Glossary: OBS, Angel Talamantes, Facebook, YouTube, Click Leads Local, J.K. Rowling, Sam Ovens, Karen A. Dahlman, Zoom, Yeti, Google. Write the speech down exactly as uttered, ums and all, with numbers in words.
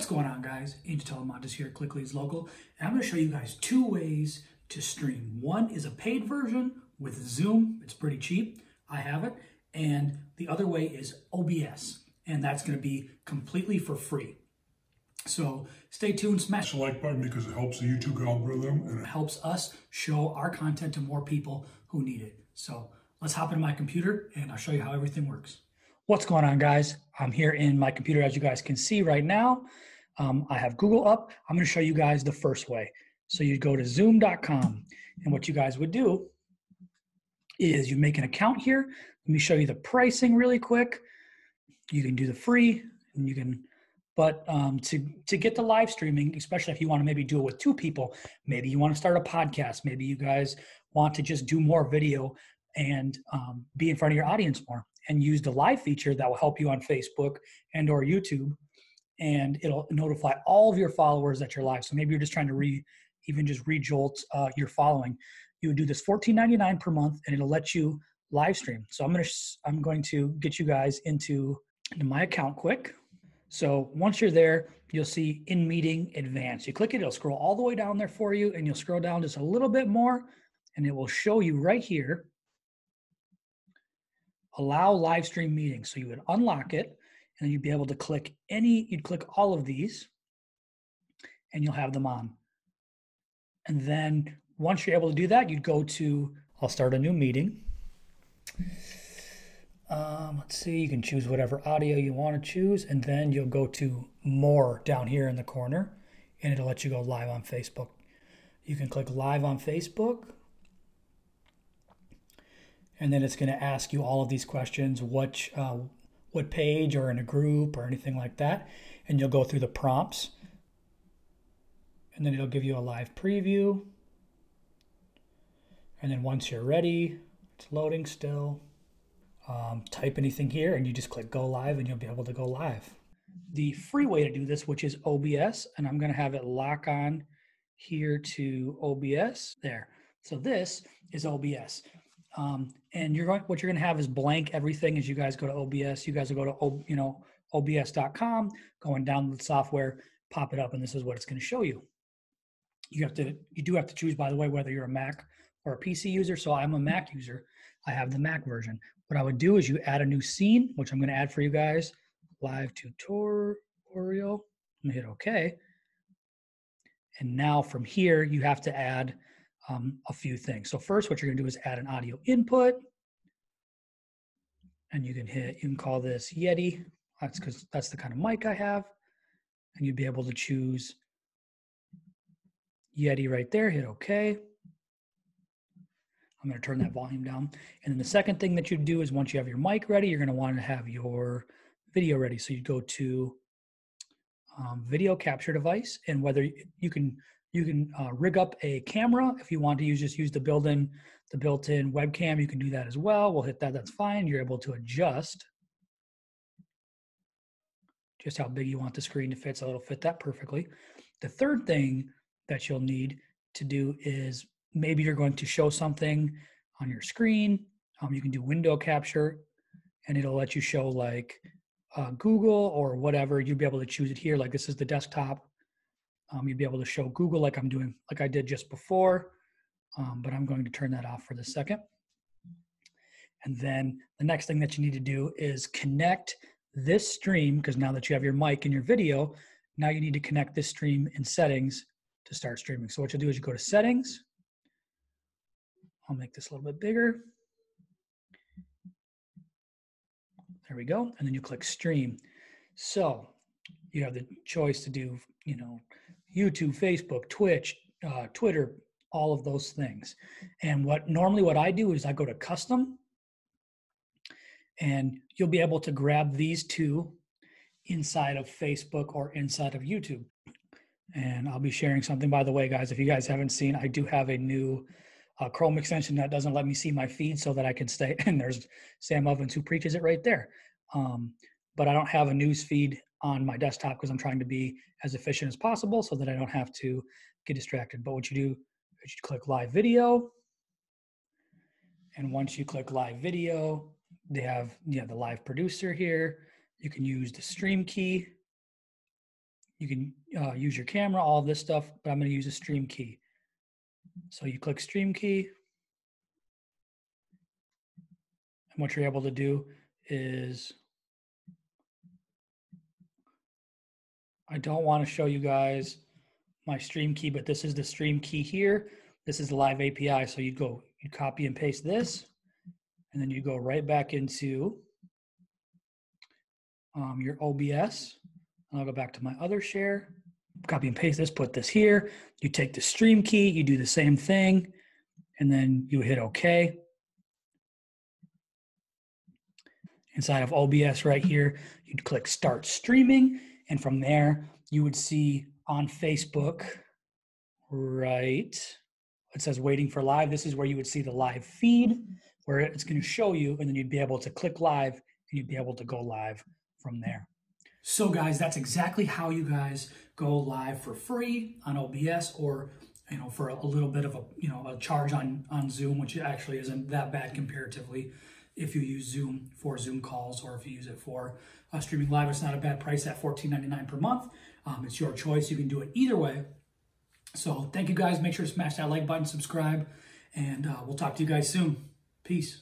What's going on, guys? Angel Talamantes here at Click Leads Local, and I'm going to show you guys two ways to stream. One is a paid version with Zoom. It's pretty cheap. I have it. And the other way is O B S, and that's going to be completely for free. So stay tuned, smash the like button because it helps the YouTube algorithm and it helps us show our content to more people who need it. So let's hop into my computer and I'll show you how everything works. What's going on, guys? I'm here in my computer, as you guys can see right now. Um, I have Google up. I'm going to show you guys the first way. So you'd go to zoom dot com, and what you guys would do is you make an account here. Let me show you the pricing really quick. You can do the free, and you can, but um, to, to get the live streaming, especially if you want to maybe do it with two people, maybe you want to start a podcast, maybe you guys want to just do more video and um, be in front of your audience more, and use the live feature that will help you on Facebook and or YouTube, and it'll notify all of your followers that you're live. So maybe you're just trying to re, even just re-jolt uh, your following. You would do this fourteen ninety-nine per month, and it'll let you live stream. So I'm gonna I'm going to get you guys into, into my account quick. So once you're there, you'll see in meeting advanced. You click it, it'll scroll all the way down there for you, and you'll scroll down just a little bit more, and it will show you right here allow live stream meetings. So you would unlock it, and then you'd be able to click any, you'd click all of these, and you'll have them on. And then once you're able to do that, you'd go to, I'll start a new meeting. Um, let's see, you can choose whatever audio you want to choose, and then you'll go to more down here in the corner, and it'll let you go live on Facebook. You can click live on Facebook. And then it's going to ask you all of these questions, what, uh, what page or in a group or anything like that. And you'll go through the prompts. And then it'll give you a live preview. And then once you're ready, it's loading still. Um, type anything here and you just click go live, and you'll be able to go live. The free way to do this, which is O B S, and I'm going to have it lock on here to O B S there. So this is O B S. Um, and you're going, what you're going to have is blank everything as you guys go to O B S. You guys will go to, o, you know, O B S dot com, go and download the software, pop it up, and this is what it's going to show you. You have to, you do have to choose, by the way, whether you're a Mac or a P C user. So I'm a Mac user. I have the Mac version. What I would do is you add a new scene, which I'm going to add for you guys. Live tutorial. I'm going to hit OK. And now from here, you have to add Um, a few things. So first, what you're going to do is add an audio input, and you can hit, you can call this Yeti. That's because that's the kind of mic I have, and you'd be able to choose Yeti right there. Hit OK. I'm going to turn that volume down. And then the second thing that you do is once you have your mic ready, you're going to want to have your video ready. So you go to um, video capture device, and whether you can You can uh, rig up a camera if you want to use, just use the built-in the built-in webcam. You can do that as well. We'll hit that, that's fine. You're able to adjust just how big you want the screen to fit, so it'll fit that perfectly. The third thing that you'll need to do is maybe you're going to show something on your screen. Um, you can do window capture, and it'll let you show like uh, Google or whatever. You'll be able to choose it here, like this is the desktop. Um, you'd be able to show Google like I'm doing, like I did just before, um, but I'm going to turn that off for the second. And then the next thing that you need to do is connect this stream, because now that you have your mic and your video, now you need to connect this stream in settings to start streaming. So what you'll do is you go to settings. I'll make this a little bit bigger. There we go. And then you click stream. So you have the choice to do, you know, YouTube, Facebook, Twitch, uh, Twitter, all of those things. And what normally what I do is I go to custom, and you'll be able to grab these two inside of Facebook or inside of YouTube. And I'll be sharing something, by the way, guys, if you guys haven't seen, I do have a new uh, Chrome extension that doesn't let me see my feed so that I can stay. And there's Sam Ovens who preaches it right there. Um, but I don't have a news feed on my desktop because I'm trying to be as efficient as possible so that I don't have to get distracted. But what you do is you click live video. And once you click live video, they have, you have the live producer here. You can use the stream key. You can uh, use your camera, all this stuff, but I'm going to use a stream key. So you click stream key. And what you're able to do is, I don't want to show you guys my stream key, but this is the stream key here. This is the live A P I. So you go, you copy and paste this, and then you go right back into um, your O B S. I'll go back to my other share, copy and paste this, put this here. You take the stream key, you do the same thing, and then you hit OK. Inside of O B S right here, you'd click Start Streaming, and from there, you would see on Facebook, right, it says Waiting for Live. This is where you would see the live feed, where it's going to show you, and then you'd be able to click live, and you'd be able to go live from there. So guys, that's exactly how you guys go live for free on O B S, or you know, for a little bit of a you know a charge on on Zoom, which actually isn't that bad comparatively. If you use Zoom for Zoom calls, or if you use it for uh, streaming live, it's not a bad price at fourteen ninety-nine per month. Um, it's your choice. You can do it either way. So thank you guys. Make sure to smash that like button, subscribe, and uh, we'll talk to you guys soon. Peace.